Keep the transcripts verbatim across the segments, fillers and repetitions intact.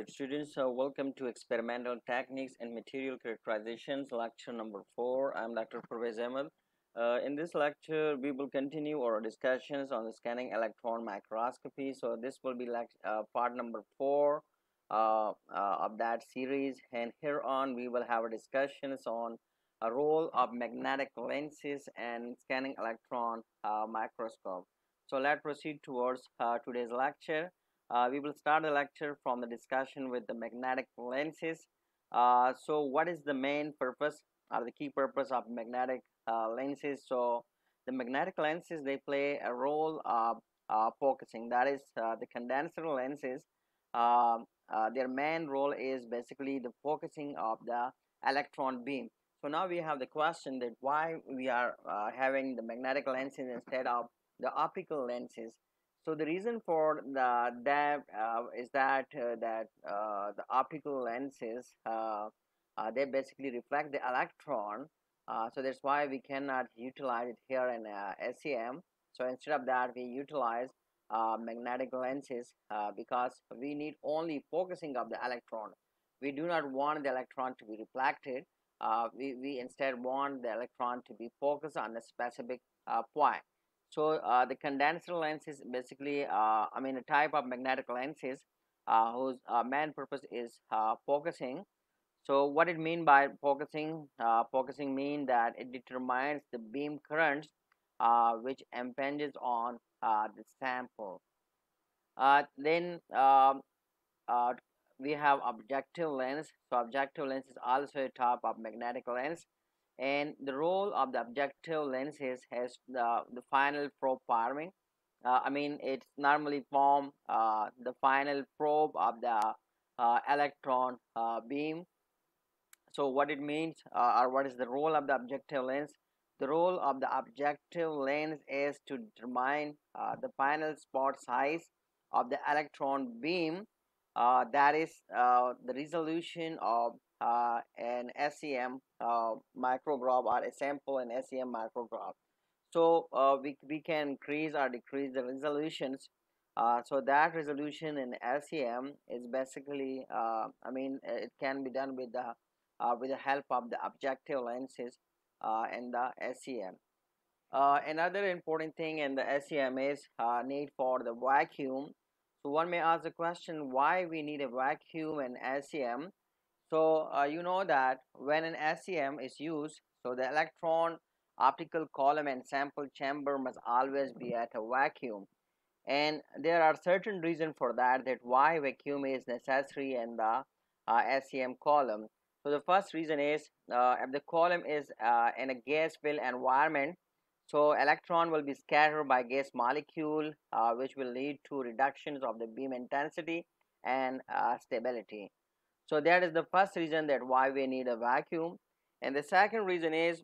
Noted students, uh, welcome to Experimental Techniques and Material Characterizations, lecture number four. I'm Doctor Pervaiz Ahmad. Uh, in this lecture, we will continue our discussions on the scanning electron microscopy. So this will be uh, part number four uh, uh, of that series. And here on, we will have discussions on a role of magnetic lenses and scanning electron uh, microscope. So let's proceed towards uh, today's lecture. Uh, we will start the lecture from the discussion with the magnetic lenses. Uh, so what is the main purpose or the key purpose of magnetic uh, lenses? So the magnetic lenses, they play a role of uh, focusing. That is uh, the condenser lenses. Uh, uh, their main role is basically the focusing of the electron beam. So now we have the question that why we are uh, having the magnetic lenses instead of the optical lenses. So the reason for the, that uh, is that uh, that uh, the optical lenses uh, uh, they basically reflect the electron, uh, so that's why we cannot utilize it here in uh, S E M. So instead of that, we utilize uh, magnetic lenses uh, because we need only focusing of the electron. We do not want the electron to be reflected. Uh, we we instead want the electron to be focused on a specific uh, point. So uh, the condenser lens is basically, uh, I mean, a type of magnetic lenses uh, whose uh, main purpose is uh, focusing. So what it mean by focusing? Uh, focusing mean that it determines the beam currents uh, which impinges on uh, the sample. Uh, then uh, uh, we have objective lens. So objective lens is also a type of magnetic lens. And the role of the objective lenses has the, the final probe forming. Uh, I mean, it normally forms uh, the final probe of the uh, electron uh, beam. So what it means, uh, or what is the role of the objective lens? The role of the objective lens is to determine uh, the final spot size of the electron beam. Uh, that is uh, the resolution of Uh, an S E M uh, micrograph or a sample and S E M micrograph. So uh, we, we can increase or decrease the resolutions. Uh, so that resolution in S E M is basically, uh, I mean, it can be done with the uh, with the help of the objective lenses uh, and the S E M. Uh, another important thing in the S E M is uh, need for the vacuum. So one may ask the question why we need a vacuum in S E M. So uh, you know that when an S E M is used, so the electron optical column and sample chamber must always be at a vacuum. And there are certain reasons for that, that why vacuum is necessary in the uh, S E M column. So the first reason is uh, if the column is uh, in a gas filled environment, so electron will be scattered by gas molecule, uh, which will lead to reductions of the beam intensity and uh, stability. So that is the first reason that why we need a vacuum. And the second reason is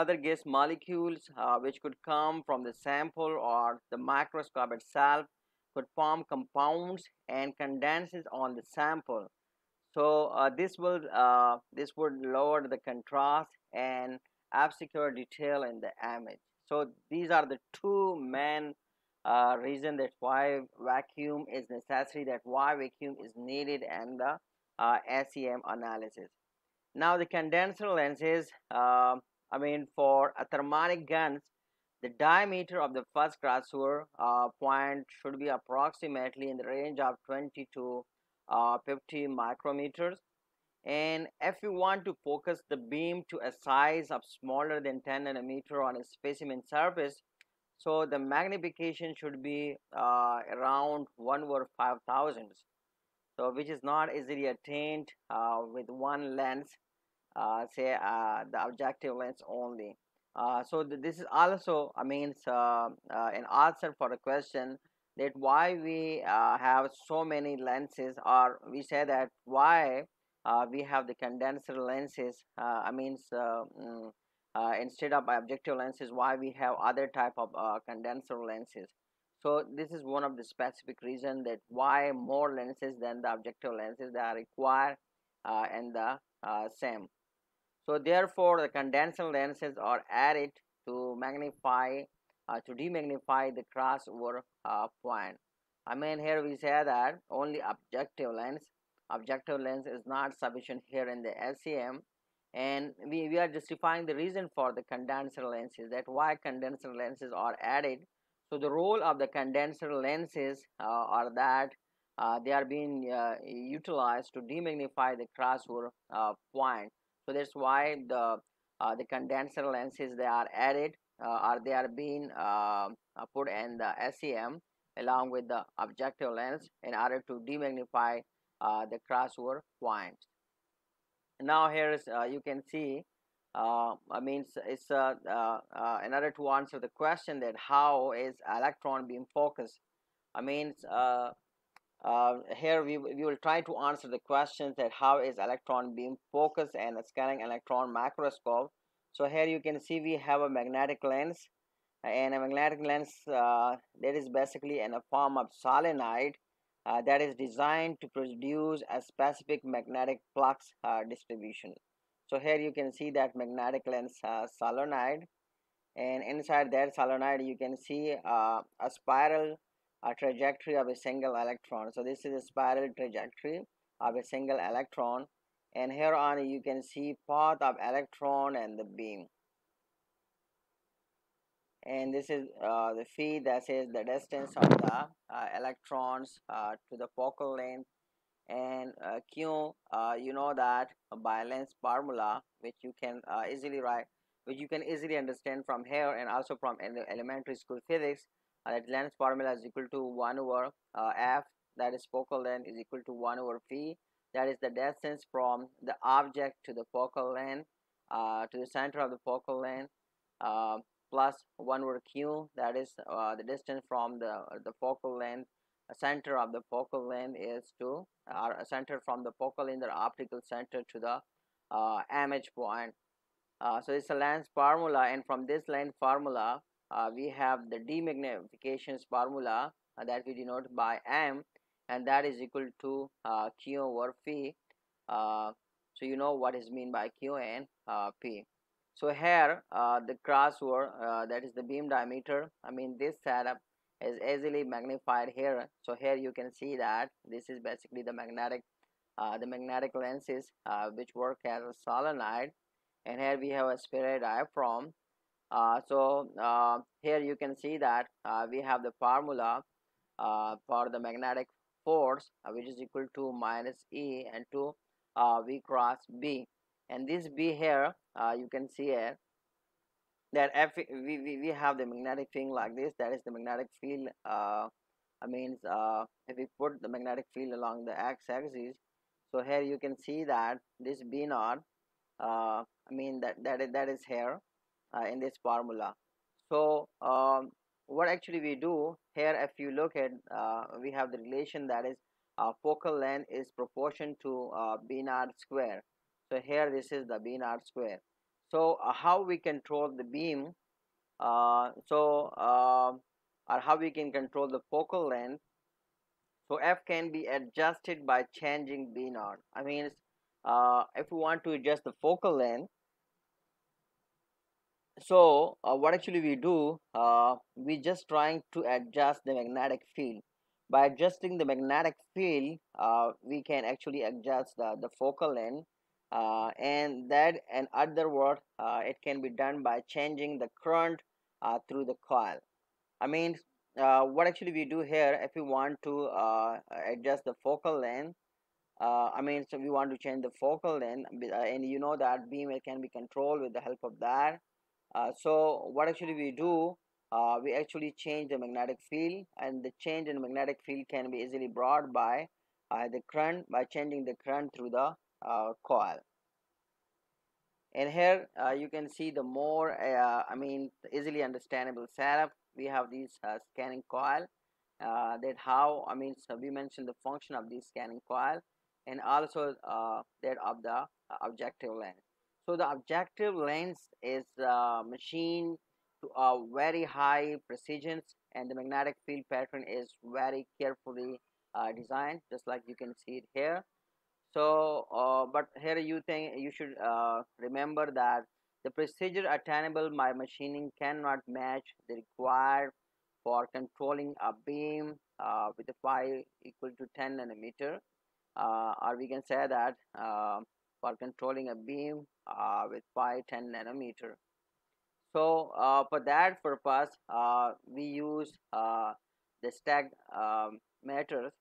other gas molecules uh, which could come from the sample or the microscope itself could form compounds and condenses on the sample. So uh, this will uh, this would lower the contrast and obscure detail in the image. So these are the two main uh, reasons that why vacuum is necessary, that why vacuum is needed and the Uh, S E M analysis. Now the condenser lenses, uh, I mean for thermonic guns, the diameter of the first crossover uh, point should be approximately in the range of twenty to fifty micrometers. And if you want to focus the beam to a size of smaller than ten nanometer on a specimen surface, so the magnification should be uh, around one over five thousandths. So which is not easily attained uh, with one lens, uh, say uh, the objective lens only. Uh, so th this is also, I mean, uh, uh, an answer for the question that why we uh, have so many lenses, or we say that why uh, we have the condenser lenses, uh, I mean, uh, mm, uh, instead of objective lenses, why we have other type of uh, condenser lenses. So this is one of the specific reasons that why more lenses than the objective lenses that are required uh, in the uh, S E M. So therefore the condenser lenses are added to magnify, uh, to demagnify the crossover uh, point. I mean, here we say that only objective lens, objective lens is not sufficient here in the S E M, and we, we are justifying the reason for the condenser lenses, that why condenser lenses are added. So the role of the condenser lenses uh, are that uh, they are being uh, utilized to demagnify the crossover uh, point. So that's why the uh, the condenser lenses, they are added uh, or they are being uh, put in the S E M along with the objective lens in order to demagnify uh, the crossover point. Now here is uh, you can see uh, I mean it's uh, uh, uh, in order to answer the question that how is electron beam focused. I mean uh, uh, here we, we will try to answer the questions that how is electron beam focused and scanning electron microscope. So here you can see we have a magnetic lens, and a magnetic lens uh, that is basically in a form of solenoid uh, that is designed to produce a specific magnetic flux uh, distribution. So here you can see that magnetic lens uh, solenoid, and inside that solenoid you can see uh, a spiral uh, trajectory of a single electron. So this is a spiral trajectory of a single electron, and here on you can see path of electron and the beam. And this is uh, the phi, that is the distance of the uh, electrons uh, to the focal length, and uh, Q, uh, you know that by lens formula, which you can uh, easily write, which you can easily understand from here and also from ele elementary school physics, uh, that lens formula is equal to one over uh, F, that is focal length, is equal to one over phi, that is the distance from the object to the focal length, uh, to the center of the focal length, uh, plus one over Q, that is uh, the distance from the the focal length, center of the focal length is to our uh, center from the focal length, the optical center, to the uh, image point. Uh, so it's a lens formula, and from this lens formula uh, we have the demagnifications formula uh, that we denote by M, and that is equal to uh, Q over phi. Uh, so you know what is mean by Q and uh, P. So here uh, the crossover, uh, that is the beam diameter, I mean this setup is easily magnified here. So here you can see that this is basically the magnetic uh, the magnetic lenses uh, which work as a solenoid, and here we have a spheroid diaphragm. Uh, so uh, here you can see that uh, we have the formula uh, for the magnetic force uh, which is equal to minus E and to uh, V cross B, and this B here uh, you can see here that F, we, we, we have the magnetic thing like this, that is the magnetic field. uh, I mean uh, if we put the magnetic field along the x-axis, so here you can see that this B naught, uh, I mean that that is, that is here uh, in this formula. So um, what actually we do here, if you look at uh, we have the relation that is uh, focal length is proportion to uh, B naught square. So here this is the B naught square. So uh, how we control the beam, uh, so uh, or how we can control the focal length. So F can be adjusted by changing B naught. I mean uh, if we want to adjust the focal length, so uh, what actually we do, uh, we just trying to adjust the magnetic field. By adjusting the magnetic field, uh, we can actually adjust the, the focal length. Uh, and that, in other words, uh, it can be done by changing the current uh, through the coil. I mean, uh, what actually we do here, if we want to uh, adjust the focal length, uh, I mean, so we want to change the focal length, and you know that beam can be controlled with the help of that. Uh, so what actually we do, uh, we actually change the magnetic field, and the change in magnetic field can be easily brought by uh, the current, by changing the current through the Uh, coil. And here uh, you can see the more uh, I mean easily understandable setup. We have these uh, scanning coil, uh, that how I mean so we mentioned the function of these scanning coil, and also uh, that of the objective lens. So the objective lens is uh, machined to a uh, very high precision, and the magnetic field pattern is very carefully uh, designed, just like you can see it here. So, uh, but here you think you should uh, remember that the precision attainable by machining cannot match the required for controlling a beam uh, with a phi equal to ten nanometer, uh, or we can say that uh, for controlling a beam uh, with phi ten nanometer. So uh, for that purpose, uh, we use uh, the stack um, matters.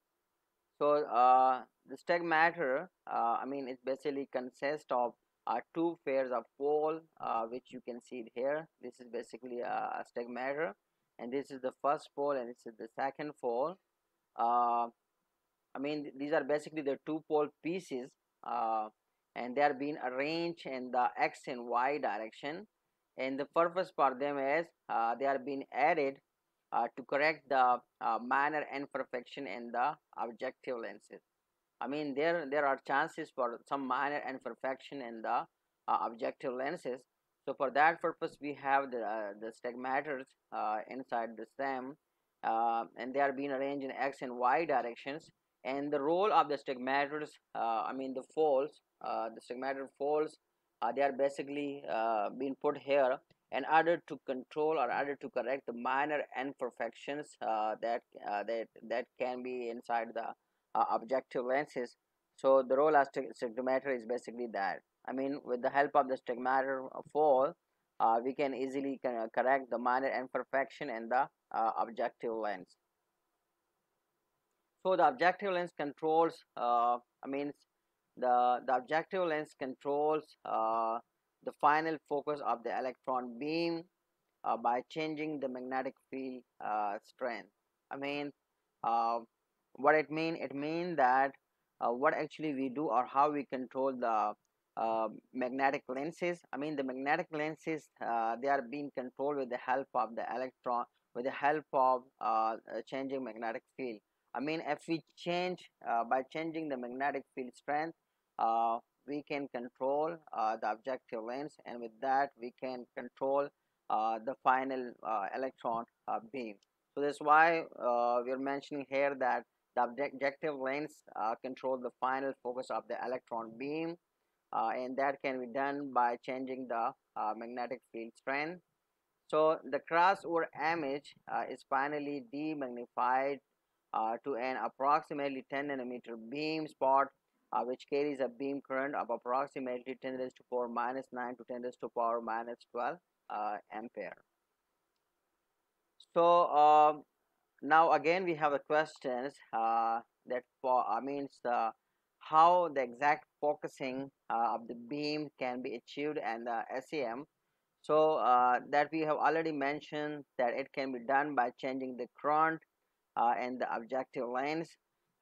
So uh, the stack matter, uh, I mean, it basically consists of uh, two pairs of pole, uh, which you can see it here. This is basically a, a stack matter, and this is the first pole, and this is the second pole. Uh, I mean, these are basically the two pole pieces, uh, and they are being arranged in the x and y direction. And the purpose for them is uh, they are being added uh, to correct the uh, minor imperfection in the objective lenses. I mean, there there are chances for some minor imperfection in the uh, objective lenses. So for that purpose, we have the uh, the stack matters uh, inside the stem, uh, and they are being arranged in x and y directions. And the role of the stack matters, uh, I mean the folds, uh, the stack matter folds. Uh, they are basically uh, being put here in order to control or order to correct the minor imperfections uh, that uh, that that can be inside the uh, objective lenses. So the role of stegmatter is basically that. I mean, with the help of the stegmatter fold, uh, we can easily correct the minor imperfection in the uh, objective lens. So the objective lens controls. Uh, I mean. The, the objective lens controls uh, the final focus of the electron beam uh, by changing the magnetic field uh, strength. I mean, uh, what it mean? It mean that uh, what actually we do or how we control the uh, magnetic lenses. I mean, the magnetic lenses, uh, they are being controlled with the help of the electron, with the help of uh, changing magnetic field. I mean, if we change uh, by changing the magnetic field strength, Uh, we can control uh, the objective lens, and with that we can control uh, the final uh, electron uh, beam. So that's why uh, we are mentioning here that the objective lens uh, control the final focus of the electron beam, uh, and that can be done by changing the uh, magnetic field strength. So the crossover image uh, is finally demagnified uh, to an approximately ten nanometer beam spot, Uh, which carries a beam current of approximately ten raised to power minus nine to ten raised to power minus twelve uh, ampere. So uh, now again we have the questions uh, that for uh, means uh, how the exact focusing uh, of the beam can be achieved and the S E M. So uh, that we have already mentioned that it can be done by changing the current uh, and the objective lens.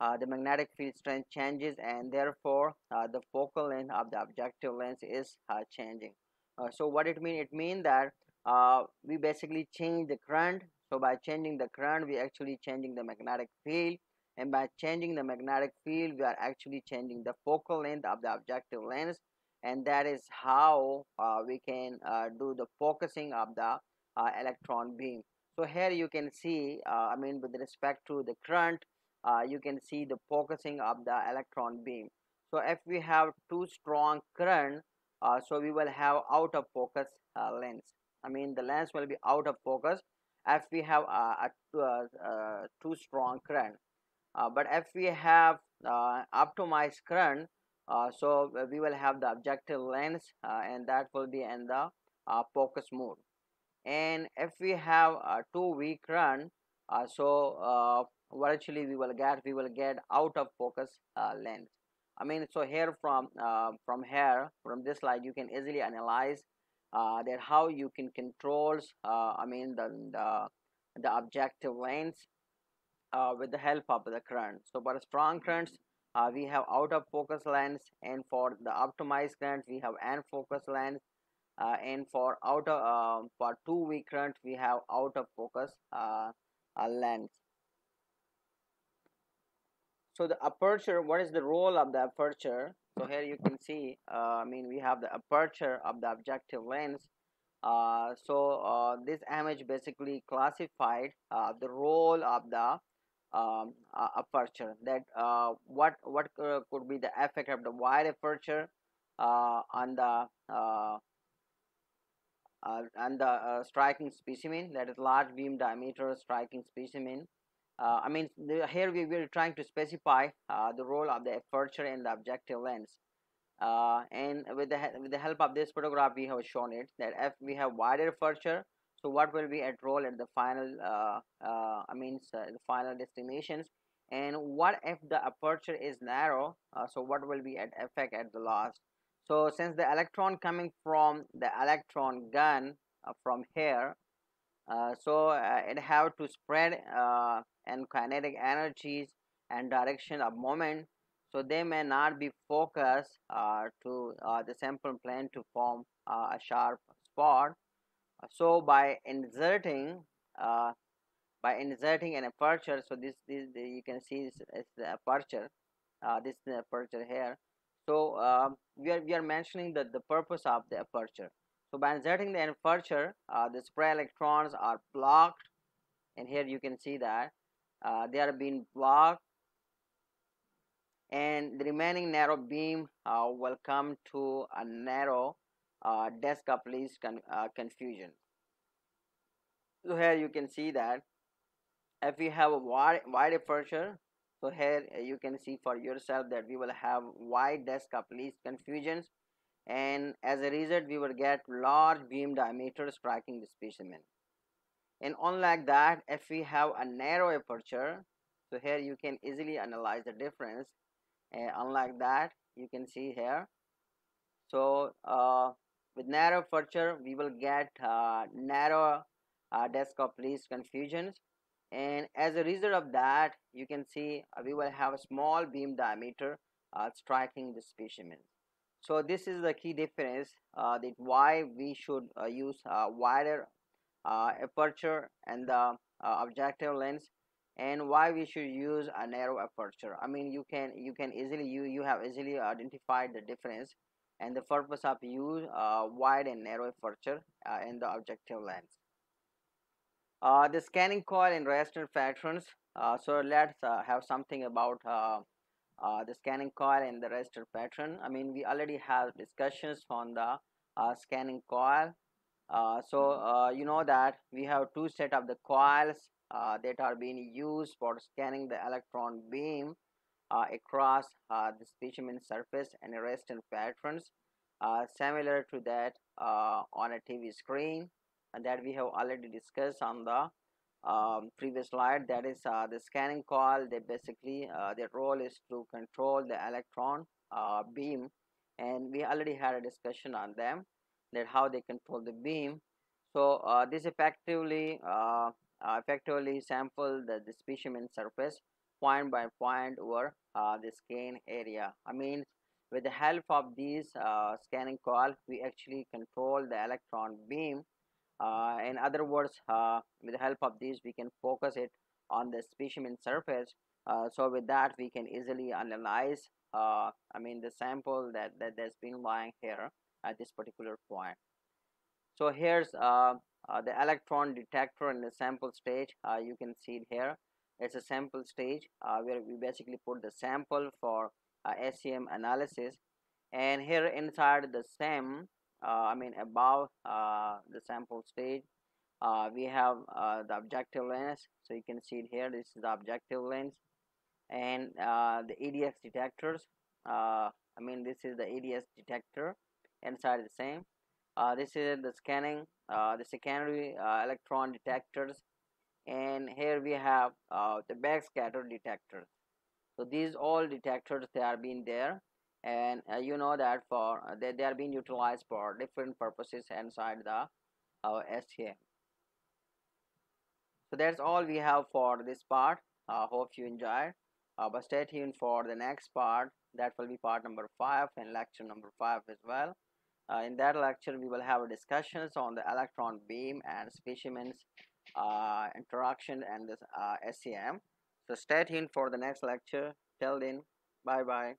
Uh, the magnetic field strength changes, and therefore uh, the focal length of the objective lens is uh, changing. Uh, so what it mean? It mean that uh, we basically change the current. So by changing the current, we actually changing the magnetic field, and by changing the magnetic field, we are actually changing the focal length of the objective lens, and that is how uh, we can uh, do the focusing of the uh, electron beam. So here you can see, uh, I mean, with respect to the current, Uh, you can see the focusing of the electron beam. So if we have too strong current, uh, so we will have out of focus uh, lens. I mean, the lens will be out of focus if we have a, a, a, a too strong current. Uh, but if we have uh, optimized current, uh, so we will have the objective lens, uh, and that will be in the uh, focus mode. And if we have a too weak current, uh, so uh, what actually we will get we will get out of focus uh, lens. I mean, so here from uh, from here from this slide you can easily analyze uh, that how you can control uh, I mean the, the the objective lens uh, with the help of the current. So for strong currents uh, we have out of focus lens, and for the optimized current we have in focus lens, uh, and for out of, uh, for too weak current we have out of focus uh, lens. So the aperture, what is the role of the aperture? So here you can see, uh, I mean, we have the aperture of the objective lens. Uh, so uh, this image basically classified uh, the role of the um, uh, aperture. That uh, what what uh, could be the effect of the wide aperture uh, on the uh, uh, and the uh, striking specimen, that is large beam diameter striking specimen. Uh, I mean, the, here we were trying to specify uh, the role of the aperture and the objective lens. Uh, and with the, with the help of this photograph, we have shown it that if we have wider aperture, so what will be at role at the final, uh, uh, I mean, uh, the final destinations, and what if the aperture is narrow, uh, so what will be at effect at the last. So since the electron coming from the electron gun uh, from here, uh, so uh, it have to spread uh, and kinetic energies and direction of moment, so they may not be focused uh, to uh, the sample plane to form uh, a sharp spot. So by inserting uh, by inserting an aperture, so this, this you can see is the aperture, uh, this is the aperture here. So uh, we are we are mentioning that the purpose of the aperture. So by inserting the aperture, uh, the spray electrons are blocked, and here you can see that uh, they are being blocked, and the remaining narrow beam uh, will come to a narrow uh, disk of least con uh, confusion. So here you can see that if we have a wide, wide aperture, so here you can see for yourself that we will have wide disk of least confusions, and as a result we will get large beam diameter striking the specimen. And unlike that, if we have a narrow aperture, so here you can easily analyze the difference, and unlike that you can see here. So uh, with narrow aperture we will get uh, narrow uh, disk of least confusions, and as a result of that you can see uh, we will have a small beam diameter uh, striking the specimen. So this is the key difference uh, that why we should uh, use uh, wider uh, aperture and the uh, objective lens, and why we should use a narrow aperture. I mean, you can you can easily you you have easily identified the difference and the purpose of use uh, wide and narrow aperture uh, in the objective lens. Uh, the scanning coil and resonance patterns. Uh, so let's uh, have something about uh, uh, the scanning coil and the resonance pattern. I mean, we already have discussions on the uh, scanning coil. Uh, so uh, you know that we have two set of the coils uh, that are being used for scanning the electron beam uh, across uh, the specimen surface and resonance patterns, uh, similar to that uh, on a T V screen. And that we have already discussed on the um, previous slide, that is uh, the scanning coil. They basically uh, their role is to control the electron uh, beam, and we already had a discussion on them that how they control the beam. So uh, this effectively uh, effectively sample the, the specimen surface point by point over uh, the scan area. I mean, with the help of these uh, scanning coil we actually control the electron beam. Uh, in other words, uh, with the help of these we can focus it on the specimen surface, uh, so with that we can easily analyze uh, I mean the sample that, that that's been lying here at this particular point. So here's uh, uh, the electron detector in the sample stage. Uh, you can see it here. It's a sample stage uh, where we basically put the sample for uh, S E M analysis, and here inside the SEM, Uh, I mean above uh, the sample stage, uh, we have uh, the objective lens. So you can see it here, this is the objective lens, and uh, the A D S detectors. uh, I mean, this is the A D S detector inside the same. Uh, this is the scanning, uh, the secondary uh, electron detectors, and here we have uh, the backscatter detectors. So these all detectors, they are being there, and uh, you know that for uh, they, they are being utilized for different purposes inside the uh, S E M. So that's all we have for this part. I uh, hope you enjoyed, uh, but stay tuned for the next part. That will be part number five and lecture number five as well. Uh, in that lecture we will have discussions on the electron beam and specimens uh, interaction and this uh, S E M. So stay tuned for the next lecture. Till then, bye bye.